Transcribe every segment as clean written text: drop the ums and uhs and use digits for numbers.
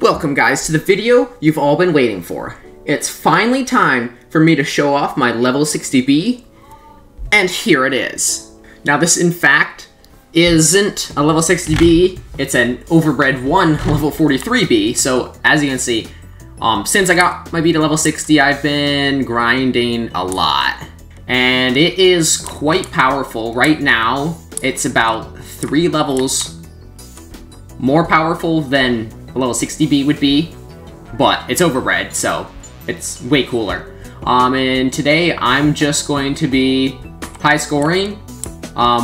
Welcome guys to the video you've all been waiting for. It's finally time for me to show off my level 60B, and here it is. Now this in fact isn't a level 60B, it's an overbred 1 level 43B, so as you can see, since I got my B to level 60 I've been grinding a lot. And it is quite powerful. Right now it's about 3 levels more powerful than a level 60B would be, but it's overbred, so it's way cooler. And today I'm just going to be high scoring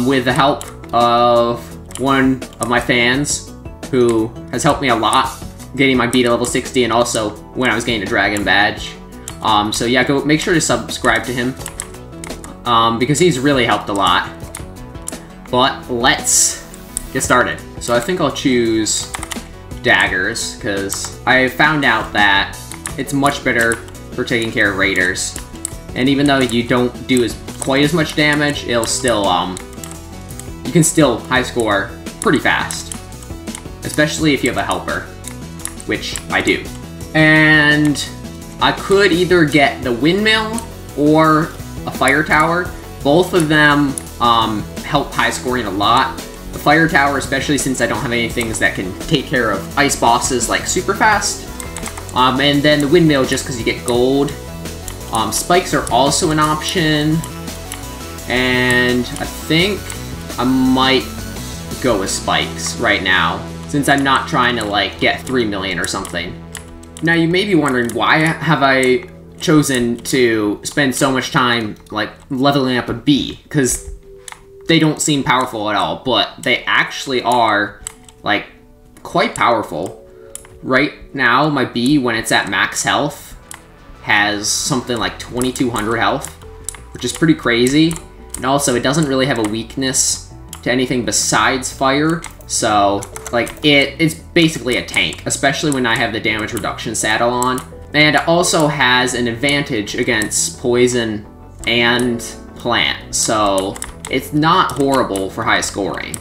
with the help of one of my fans who has helped me a lot getting my B to level 60 and also when I was getting a dragon badge. So yeah, go make sure to subscribe to him because he's really helped a lot. But let's get started. So I think I'll choose daggers, because I found out that it's much better for taking care of raiders. And even though you don't do quite as much damage, it'll still, you can still high score pretty fast. Especially if you have a helper, which I do. And I could either get the windmill or a fire tower. Both of them help high scoring a lot. The fire tower, especially since I don't have any things that can take care of ice bosses like super fast. And then the windmill, just because you get gold. Spikes are also an option. And I think I might go with spikes right now, since I'm not trying to like get 3 million or something. Now you may be wondering, why have I chosen to spend so much time like leveling up a B? Because they don't seem powerful at all, but they actually are, like, quite powerful. Right now, my B, when it's at max health, has something like 2200 health, which is pretty crazy. And also, it doesn't really have a weakness to anything besides fire, so, like, it's basically a tank, especially when I have the damage reduction saddle on. And it also has an advantage against poison and plant, so it's not horrible for high scoring.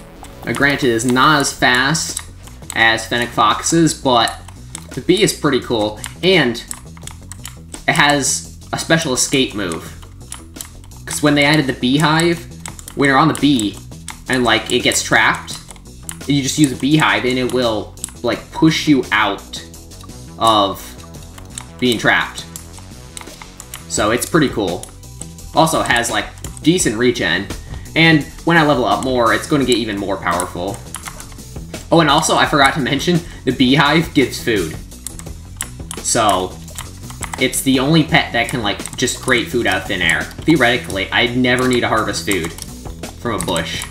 Now granted, it's not as fast as Fennec Fox's, but the B is pretty cool, and it has a special escape move. Because when they added the beehive, when you're on the bee and like it gets trapped, you just use a beehive and it will like push you out of being trapped. So it's pretty cool. Also has like decent regen. And when I level up more, it's going to get even more powerful. Oh, and also, I forgot to mention, the beehive gives food. So, it's the only pet that can, like, just create food out of thin air. Theoretically, I'd never need to harvest food from a bush.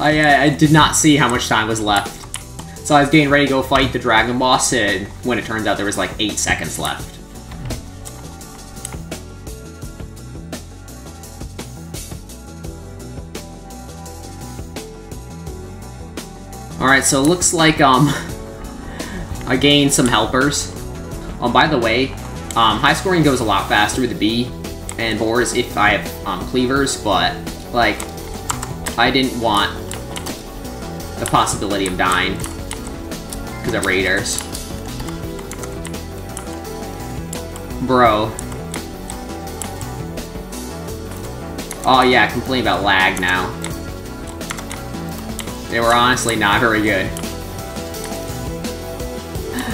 I did not see how much time was left. So I was getting ready to go fight the dragon boss, and when it turns out there was, like, 8 seconds left. Alright, so it looks like I gained some helpers. By the way, high scoring goes a lot faster with the B and boars if I have cleavers, but like I didn't want the possibility of dying because of raiders. Bro. Oh yeah, complain about lag now. They were honestly not very good.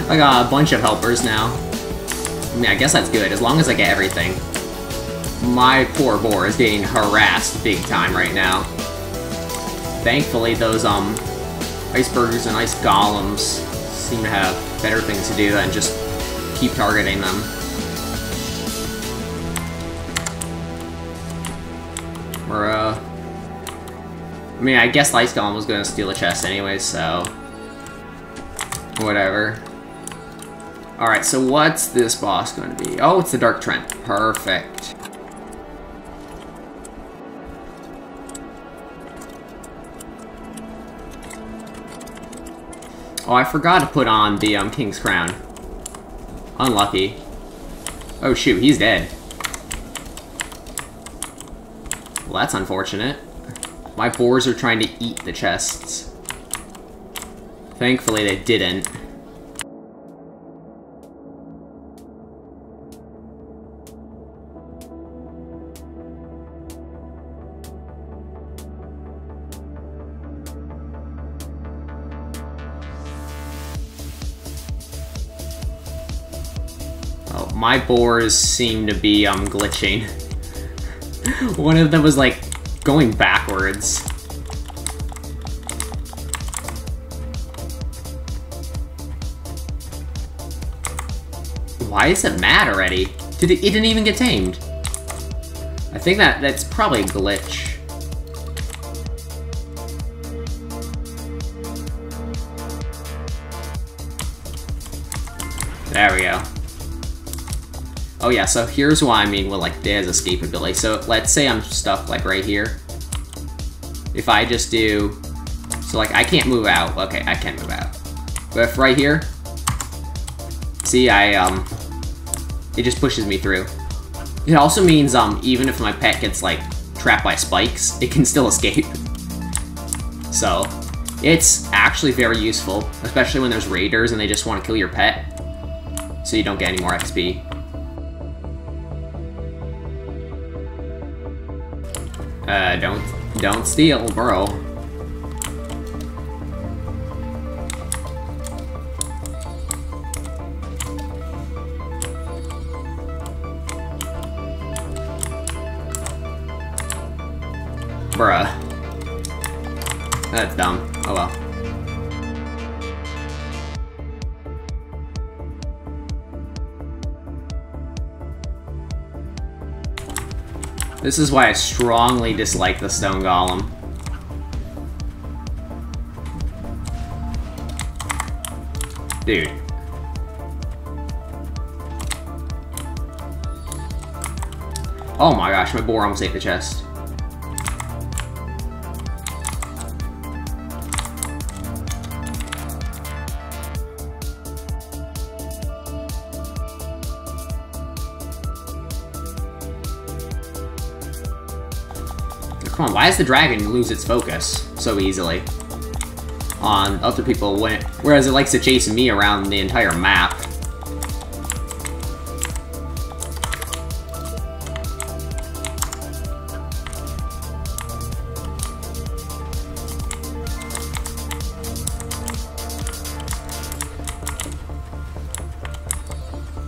I got a bunch of helpers now. I mean, I guess that's good, as long as I get everything. My poor boar is getting harassed big time right now. Thankfully, those icebergs and ice golems seem to have better things to do than just keep targeting them. Bruh. I mean, I guess Ice Golem was gonna steal a chest anyway, so whatever. Alright, so what's this boss gonna be? Oh, it's the Dark Trent. Perfect. Oh, I forgot to put on the King's Crown. Unlucky. Oh shoot, he's dead. Well, that's unfortunate. My boars are trying to eat the chests. Thankfully, they didn't. Oh, my boars seem to be glitching. One of them was like going backwards. Why is it mad already? It didn't even get tamed. I think that's probably a glitch. There we go. Oh yeah, so here's what I mean with like there's escapability. So let's say I'm stuck like right here. If I just do, so like I can't move out. Okay, I can't move out. But if right here, see it just pushes me through. It also means even if my pet gets like trapped by spikes, it can still escape. So it's actually very useful, especially when there's raiders and they just want to kill your pet. So you don't get any more XP. Don't steal, bro. Bruh. That's dumb. Oh well. This is why I strongly dislike the stone golem. Dude. Oh my gosh, my boar almost ate the chest. Come on, why does the dragon lose its focus so easily on other people when whereas it likes to chase me around the entire map?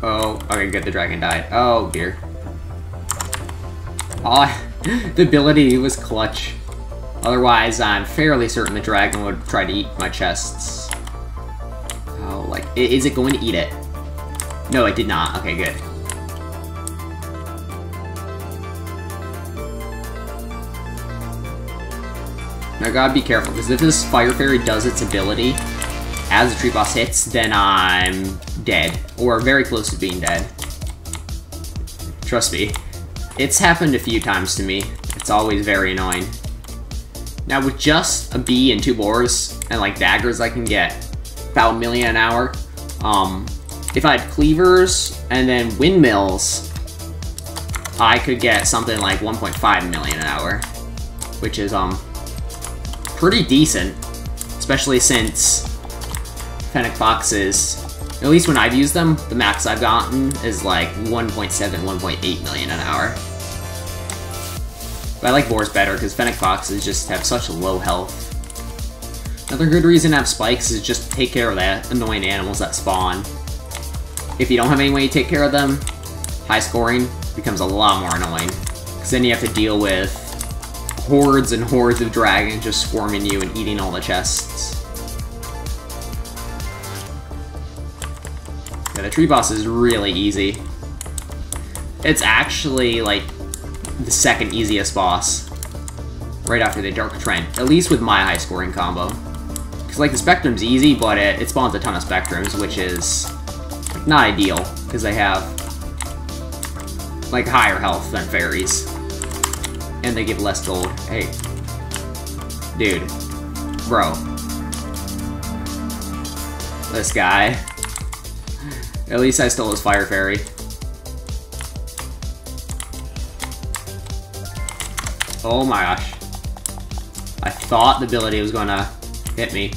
Oh, okay, good, the dragon died. Oh dear. Oh, the ability was clutch. Otherwise, I'm fairly certain the dragon would try to eat my chests. Oh, like, is it going to eat it? No, it did not. Okay, good. Now, gotta be careful, because if this Fire Fairy does its ability as the tree boss hits, then I'm dead, or very close to being dead. Trust me. It's happened a few times to me. It's always very annoying. Now with just a bee and two boars and like daggers, I can get about 1 million an hour. If I had cleavers and then windmills, I could get something like 1.5 million an hour, which is pretty decent, especially since fennec foxes, at least when I've used them, the max I've gotten is like 1.7, 1.8 million an hour. But I like boars better because fennec foxes just have such low health. Another good reason to have spikes is just to take care of the annoying animals that spawn. If you don't have any way to take care of them, high scoring becomes a lot more annoying. Because then you have to deal with hordes and hordes of dragons just swarming you and eating all the chests. The tree boss is really easy. It's actually like the second easiest boss, right after the Dark Trent, at least with my high scoring combo. Because like the Spectrum's easy, but it spawns a ton of Spectrums, which is not ideal, because they have like higher health than fairies. And they give less gold. Hey. Dude. Bro. This guy. At least I stole his Fire Fairy. Oh my gosh. I thought the ability was gonna hit me,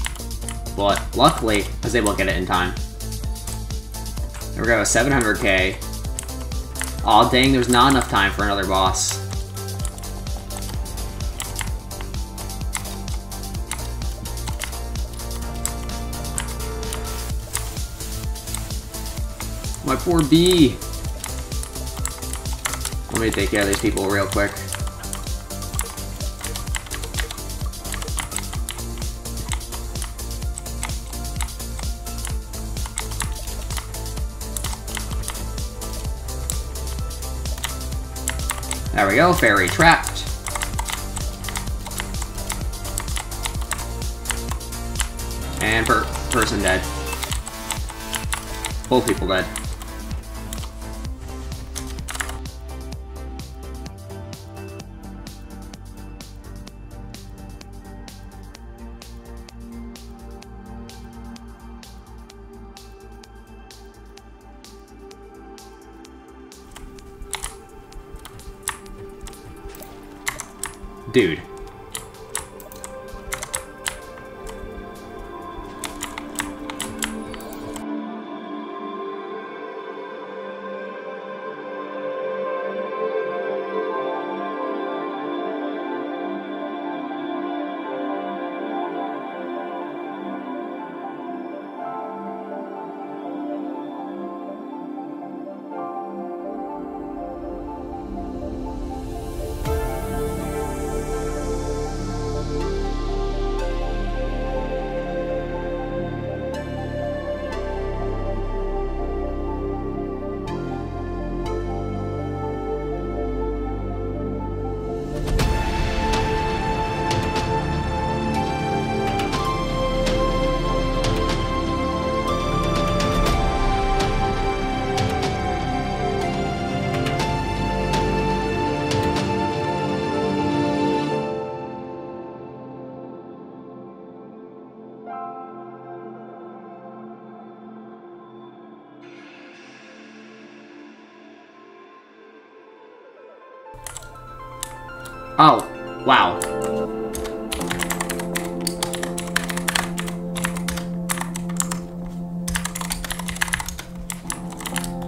but luckily I was able to get it in time. There we go, 700k. Aw, dang, there's not enough time for another boss. My poor bee. Let me take care of these people real quick. There we go, fairy trapped. And person dead. Both people dead. Dude. Oh, wow.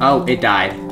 Oh, it died.